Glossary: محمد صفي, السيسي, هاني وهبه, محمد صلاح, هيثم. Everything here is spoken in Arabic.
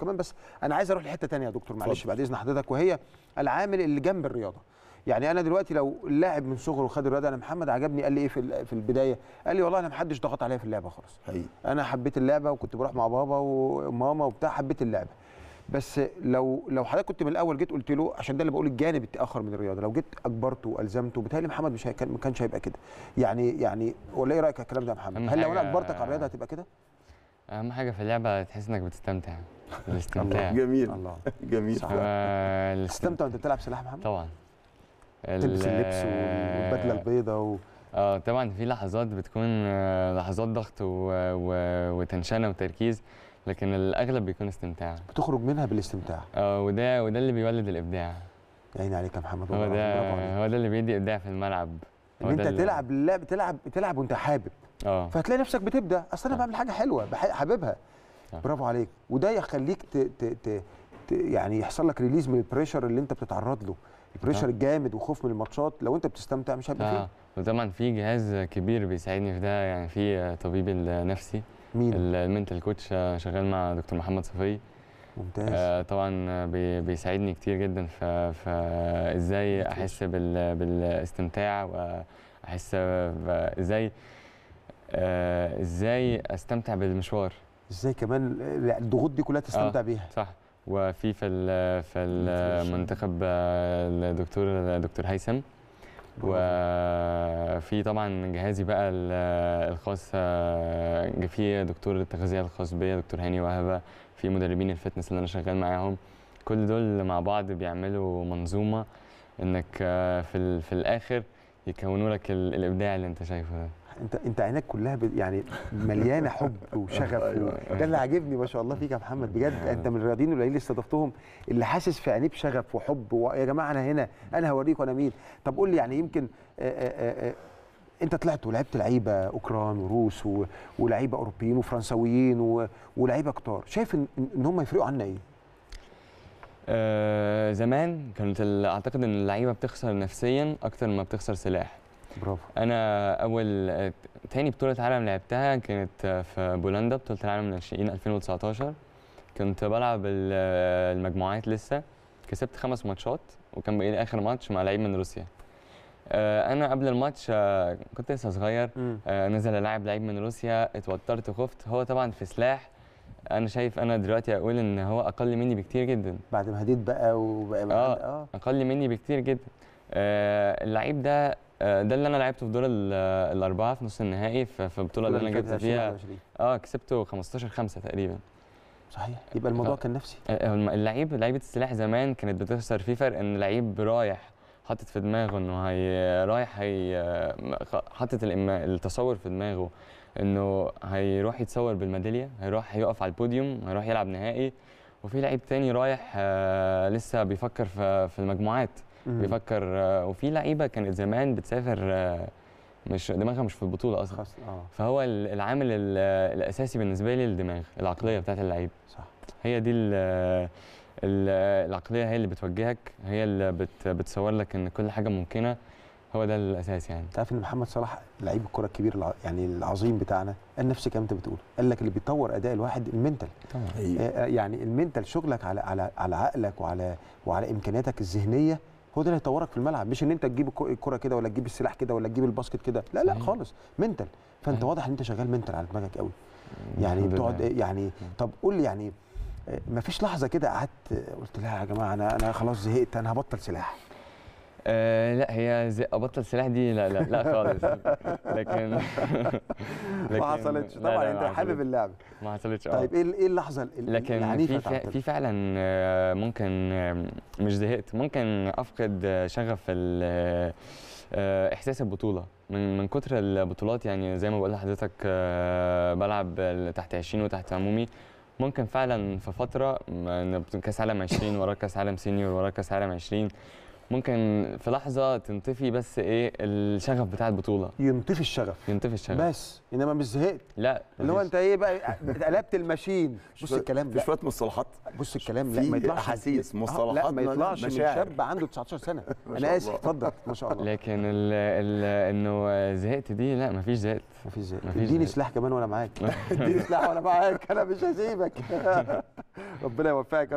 كمان. بس انا عايز اروح لحته ثانيه يا دكتور معلش بعد اذن حضرتك، وهي العامل اللي جنب الرياضه. يعني انا دلوقتي لو اللاعب من صغره خد الرياضه، انا محمد عجبني قال لي ايه في البدايه؟ قال لي والله انا ما حدش ضغط عليا في اللعبه خالص، انا حبيت اللعبه وكنت بروح مع بابا وماما وبتاع، حبيت اللعبه. بس لو حضرتك كنت من الاول جيت قلت له، عشان ده اللي بقول الجانب التاخر من الرياضه، لو جيت اجبرته والزمته بتهيألي محمد مش ما كانش هيبقى كده. يعني ولا ايه رايك على الكلام ده يا محمد؟ هل لو انا اجبرتك على الرياضه هتبقى كده؟ اهم حاجه في اللعبه تحس انك بتستمتع. الاستمتاع جميل، الله جميل. تستمتع وانت بتلعب سلاح محمد؟ طبعا تلبس اللبس والبدله البيضاء طبعا في لحظات بتكون لحظات ضغط وتنشنه وتركيز، لكن الاغلب بيكون استمتاع، بتخرج منها بالاستمتاع. وده اللي بيولد الابداع. عيني عليك يا محمد، هو ده اللي بيدي ابداع في الملعب، ان انت تلعب اللعب تلعب وانت حابب، فهتلاقي نفسك بتبدا اصل انا بعمل حاجه حلوه حاببها. برافو عليك. وده يخليك يعني يحصل لك ريليز من البريشر اللي انت بتتعرض له، البريشر الجامد وخوف من الماتشات. لو انت بتستمتع مش هيبقى فيه. وطبعا في جهاز كبير بيساعدني في ده، يعني في طبيب النفسي، مين؟ المنتال كوتش، شغال مع دكتور محمد صفي. ممتاز. طبعا بيساعدني كتير جدا في ازاي احس بالاستمتاع، واحس ازاي استمتع بالمشوار، ازاي كمان الضغوط دي كلها تستمتع بيها. صح. وفي في المنتخب الدكتور هيثم، وفي طبعا جهازي بقى الخاص، في دكتور التغذيه الخاص بيا، دكتور هاني وهبه، في مدربين الفتنس اللي انا شغال معاهم، كل دول مع بعض بيعملوا منظومه انك في الاخر يكونوا لك الابداع اللي انت شايفه ده. انت عينك كلها يعني مليانه حب وشغف، ده اللي عاجبني ما شاء الله فيك يا محمد بجد. انت من الرياضيين اللي استضفتهم اللي حاسس في عينيه بشغف وحب، ويا جماعه انا هنا، انا هوريكم انا مين. طب قول لي يعني يمكن انت طلعت ولعبت لعيبه اوكران وروس ولعيبه اوروبيين وفرنساويين ولعيبه كتار، شايف ان هم يفرقوا عنا ايه؟ زمان كانت اعتقد ان اللعيبه بتخسر نفسيا اكتر ما بتخسر سلاح. برافو. انا اول تاني بطوله عالم لعبتها كانت في بولندا، بطوله العالم للناشئين 2019، كنت بلعب المجموعات لسه، كسبت 5 ماتشات وكان باقي لي اخر ماتش مع لعيب من روسيا. انا قبل الماتش كنت لسه صغير، نزل العب لعيب من روسيا، اتوترت وخفت. هو طبعا في سلاح انا شايف، انا دلوقتي اقول ان هو اقل مني بكتير جدا بعد ما هديت بقى وبقى اقل مني بكتير جدا. اللعيب ده اللي انا لعبته في دور الاربعه في نص النهائي في البطوله اللي انا جبت فيها كسبته 15-5 تقريبا. صحيح. يبقى الموضوع كان نفسي. لعيبه السلاح زمان كانت بتخسر في فرق ان لعيب رايح حاطط في دماغه انه حاطط التصور في دماغه انه هيروح يتصور بالميداليه، هيروح هيقف على البوديوم، هيروح يلعب نهائي. وفي لعيب تاني رايح لسه بيفكر في المجموعات، بيفكر. وفي لعيبه كانت زمان بتسافر مش دماغها مش في البطوله اصلا. فهو العامل الاساسي بالنسبه لي الدماغ، العقليه بتاعت اللعيب. صح. هي دي العقليه، هي اللي بتوجهك، هي اللي بتصور لك ان كل حاجه ممكنه. هو ده الاساس. يعني تعرف ان محمد صلاح لعيب الكره الكبير يعني العظيم بتاعنا قال نفس الكلام انت بتقوله، قال لك اللي بيطور اداء الواحد المنتال. طبعا. يعني المنتال، شغلك على عقلك وعلى امكانياتك الذهنيه، هو ده اللي هيطورك في الملعب، مش ان انت تجيب الكره كده ولا تجيب السلاح كده ولا تجيب الباسكت كده، لا لا خالص، منتال. فانت واضح ان انت شغال منتال على دماغك قوي، يعني بتقعد يعني. طب قول لي يعني ما فيش لحظه كده قعدت قلت لها يا جماعه انا خلاص زهقت، انا هبطل سلاح؟ لا، هي ابطل سلاح دي لا لا لا خالص، لكن ما حصلتش طبعا. لا انت حابب اللعبه ما حصلتش. طيب ايه اللحظه العنيفه؟ لكن في فعلا ممكن مش زهقت، ممكن افقد شغف احساس البطوله من كتر البطولات. يعني زي ما بقول لحضرتك بلعب تحت 20 وتحت عمومي، ممكن فعلا في فتره كاس عالم 20 وراك كاس عالم سينيور وراك كاس عالم 20، ممكن في لحظه تنطفي بس ايه الشغف بتاع البطوله، ينطفي الشغف، ينطفي الشغف بس، انما مش زهقت، لا اللي هو انت ايه بقى قلبت الماشين. بص الكلام ده شويه مصطلحات، بص الكلام لا ما يطلعش احاسيس مصطلحات، لا ما يطلعش من شاب عنده 19 سنه. انا اسف، اتفضل ما شاء الله. لكن انه زهقت دي لا، مفيش زهقت، مفيش زهقت. اديني سلاح كمان وانا معاك، اديني سلاح وانا معاك، انا مش هسيبك. ربنا يوفقك.